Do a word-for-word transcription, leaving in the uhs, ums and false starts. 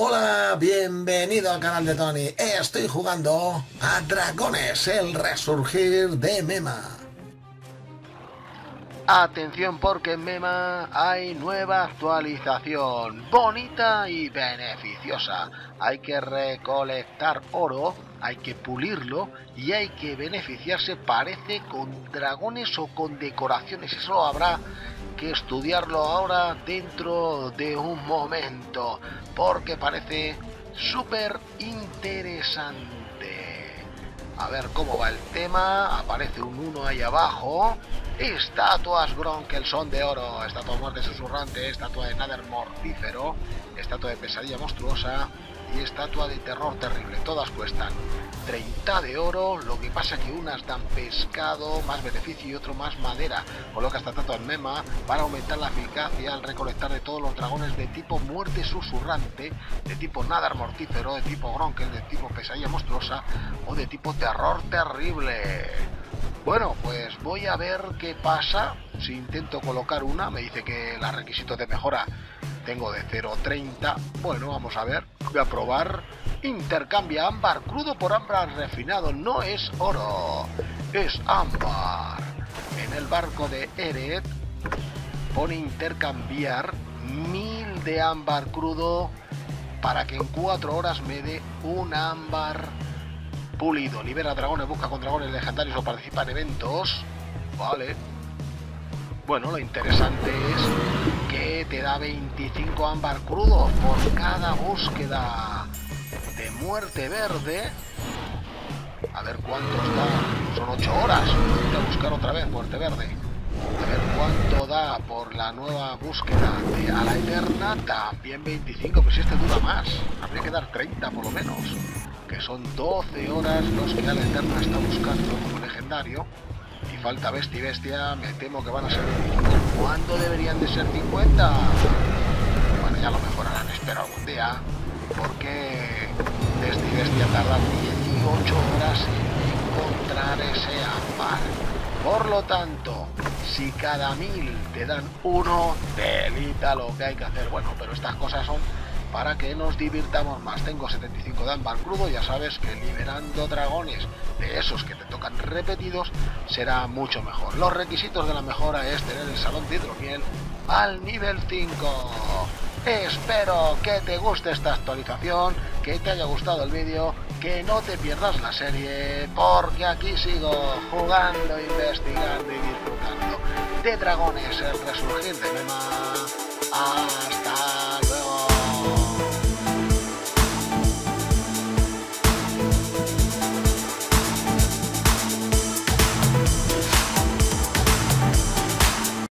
Hola, bienvenido al canal de Tony. Estoy jugando a Dragones, el Resurgir de Mema. Atención, porque en Mema hay nueva actualización, bonita y beneficiosa. Hay que recolectar oro, hay que pulirlo y hay que beneficiarse, parece, con dragones o con decoraciones. Eso lo habrá que estudiarlo ahora dentro de un momento, porque parece súper interesante. A ver cómo va el tema. Aparece un uno ahí abajo. Estatuas Gronckel son de oro. Estatua de Muerte Susurrante, estatua de Nadder Mortífero, estatua de Pesadilla Monstruosa y estatua de Terror Terrible. Todas cuestan treinta de oro, lo que pasa que unas dan pescado, más beneficio, y otro más madera. Coloca esta estatua en Mema para aumentar la eficacia al recolectar de todos los dragones de tipo Muerte Susurrante, de tipo Nadder Mortífero, de tipo Gronckel, de tipo Pesadilla Monstruosa o de tipo Terror Terrible. Bueno, pues voy a ver qué pasa. Si intento colocar una, me dice que los requisitos de mejora tengo de cero a treinta. Bueno, vamos a ver. Voy a probar. Intercambia ámbar crudo por ámbar refinado. No es oro, es ámbar. En el barco de Eret pone intercambiar mil de ámbar crudo para que en cuatro horas me dé un ámbar pulido. Libera dragones, busca con dragones legendarios o participa en eventos. Vale. Bueno, lo interesante es que te da veinticinco ámbar crudos por cada búsqueda de Muerte Verde. A ver cuánto da. Son ocho horas. Voy a buscar otra vez Muerte Verde. A ver cuánto da por la nueva búsqueda de Ala Eterna. También veinticinco, pero si este dura más. Habría que dar treinta por lo menos. Que son doce horas los que Ala Eterna está buscando como legendario. Y falta bestia y bestia, me temo que van a ser... ¿Cuándo deberían de ser cincuenta? Bueno, ya lo mejorarán, espero algún día. Porque bestia y bestia tardan dieciocho horas en encontrar ese ámbar. Por lo tanto, si cada mil te dan uno, delita lo que hay que hacer. Bueno, pero estas cosas son para que nos divirtamos más. Tengo setenta y cinco de ámbar crudo. Ya sabes que liberando dragones de esos que te tocan repetidos será mucho mejor. Los requisitos de la mejora es tener el salón de hidromiel al nivel cinco. Espero que te guste esta actualización, que te haya gustado el vídeo, que no te pierdas la serie, porque aquí sigo jugando, investigando y disfrutando de Dragones, el Resurgir de Mema. Hasta